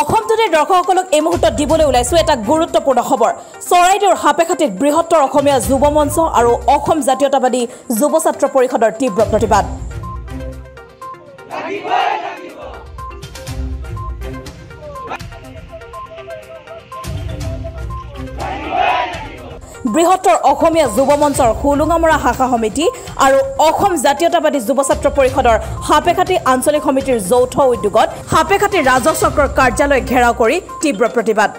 Assam today দৰ্শকসকলক এই মুহূৰ্তত দিবলৈ ওলাইছো এটা গুৰুত্বপূৰ্ণ খবৰ চৰাইদেউৰ হাপেখাটিত বৃহত্তৰ অসমীয়া যুৱ মঞ্চ আৰু অসম জাতীয়তাবাদী যুৱ ছাত্ৰ পৰিষদৰ তীব্ৰ প্ৰতিবাদ বৃহত্তৰ অসমীয়া যুৱ মঞ্চৰ খুলুঙামৰা শাখা সমিতি আৰু অসম জাতীয়তাবাদী যুৱ ছাত্ৰ পৰিষদৰ হাপেখাটি আঞ্চলিক সমিতিৰ যৌথ উদ্যোগত হাপেখাটি ৰাজহ চক্ৰৰ কাৰ্যালয় ঘেৰাও কৰি তীব্ৰ প্ৰতিবাদ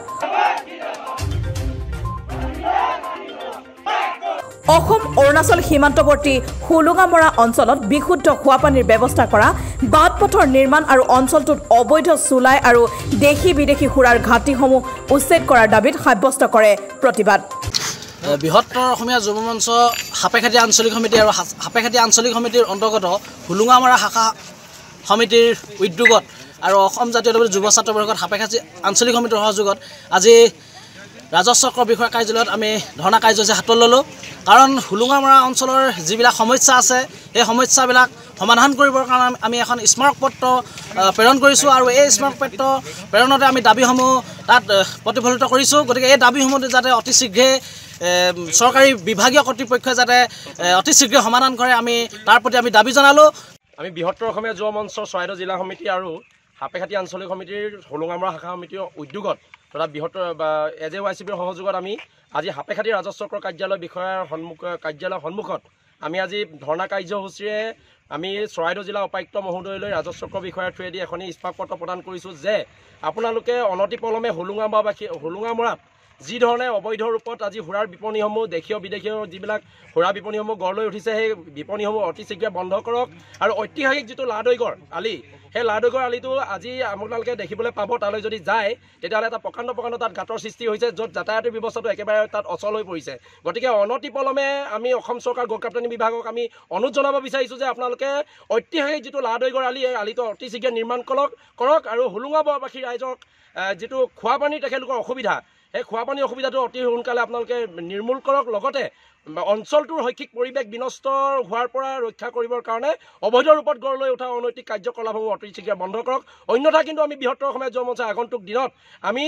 অসম অৰুণাচল সীমান্তৱৰ্তী খুলুঙামৰা অঞ্চলত বিশুদ্ধ খোৱা পানীৰ ব্যৱস্থা কৰা বাট পথৰ নিৰ্মাণ আৰু অঞ্চলটোত অবৈধ চুলাই আৰু দেশী বিদেশী সুৰাৰ ঘাটিসমূহ উচ্ছেদ কৰাৰ দাবীত সাব্যস্ত কৰে প্ৰতিবাদ বৃহত্তৰ অসমীয়া যুৱ মঞ্চ হাপেখাটি আঞ্চলিক সমিতি আৰু হাপেখাটি আঞ্চলিক সমিতিৰ অন্তৰ্গত খুলুঙামৰা শাখা সমিতিৰ উদ্যোগত আৰু অসম জাতীয়তাবাদী যুৱ ছাত্ৰ পৰিষদ হাপেখাটি আঞ্চলিক সমিতিৰ সহযোগত আজি ৰাজহ চক্ৰ বিষয়া কাৰ্যালয়ত আমি ধৰ্ণা কাৰ্যসূচী হাতত ল'লোঁ কাৰণ খুলুঙামৰা অঞ্চলৰ যিবিলাক সমস্যা আছে এই সমস্যাবিলাক সমাধান কৰিবৰ কাৰণে আমি এখন স্মাৰক পত্ৰ প্ৰেৰণ কৰিছোঁ আৰু এই স্মাৰক পত্ৰ প্ৰেৰণতে আমি দাবীসমূহ তাত প্ৰতিফলিত কৰিছোঁ গতিকে এই দাবীসমূহ যাতে অতি শীঘ্ৰে চৰকাৰী বিভাগীয় কৰ্তৃপক্ষই যাতে অতি শীঘ্ৰে সমাধান কৰে আমি তাৰ প্ৰতি আমি দাবী জনালোঁ আমি বৃহত্তৰ অসমীয়া যুৱ মঞ্চ চৰাইদেউ জিলা সমিতি আৰু হাপেখাটি আঞ্চলিক সমিতিৰ খুলুঙামৰা শাখা সমিতিৰ উদ্যোগত তথা বৃহত্তৰ AJYCPৰ সহযোগত আমি আজি হাপেখাটি ৰাজহ চক্ৰৰ কাৰ্যালয় বিষয়াৰ সন্মুখত আমি আজি ধৰ্ণা কাৰ্যসূচীৰে আমি চৰাইদেউ জিলা উপায়ুক্ত মহোদয়লৈ ৰাজহ চক্ৰ বিষয়াৰ থ্ৰুৱেদি এখন স্মাৰক পত্ৰ প্ৰদান কৰিছোঁ যে আপোনালোকে অনতিপলমে খুলুঙামৰাত जी ধৰণে অবৈধ ৰূপত আজি হুৰাৰ বিপণীসমূহ দেখিও বিদেখিও যিবিলাক হুৰা বিপণীসমূহ গঢ় লৈ উঠিছে সেই বিপণীসমূহ অতি শীঘ্ৰে বন্ধ কৰক আৰু ঐতিহাসিক যিটো লাডৈগড় আলি সেই লাডৈগড় আলিটো আজি আপোনালোকে দেখিবলৈ পাব তালৈ যদি যায় তেতিয়াহ'লে এটা প্ৰকাণ্ড তাত গাঁতৰ সৃষ্টি হৈছে য'ত যাতায়াতৰ ব্যৱস্থাটো একেবাৰে তাত অচল হৈ পৰিছে গতিকে অনতিপলমে আমি অসম চৰকাৰ গড় কাপ্তানি বিভাগক আমি অনুৰোধ জনাব বিচাৰিছো যে আপোনালোকে ঐতিহাসিক যিটো লাডৈগড় আলি এই আলিটো অতি শীঘ্ৰে নিৰ্মাণ কৰক আৰু খুলুঙামৰাবাসী ৰাইজক যিটো খোৱা পানীৰ তেখেতলোকৰ অসুবিধা এই খোৱা পানী অসুবিধাটো অতি সোনকালে আপোনালোকে নিৰ্মূল কৰক লগতে অঞ্চলটোৰ শৈক্ষিক পৰিৱেশ বিনষ্ট হোৱাৰ পৰা ৰক্ষা কৰিবৰ কাৰণে অবৈধ ৰূপত গঢ় লৈ উঠা অনৈতিক কাৰ্যকলাপসমূহ অতি শীঘ্ৰে বন্ধ কৰক অন্যথা কিন্তু আমি বৃহত্তৰ অসমীয়া যুৱ মঞ্চৰ আগন্তুক দিনত আমি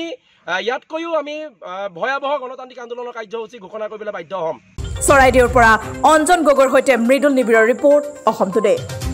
ইয়াতকৈও আমি ভয়াৱহ গণতান্ত্ৰিক আন্দোলনৰ কাৰ্যসূচী ঘোষণা কৰিবলৈ বাধ্য হ'ম চৰাইদেউৰ পৰা অঞ্জন গগৈৰ সৈতে মৃদুল নিবিৰৰ ৰিপৰ্ট অসম টুডে।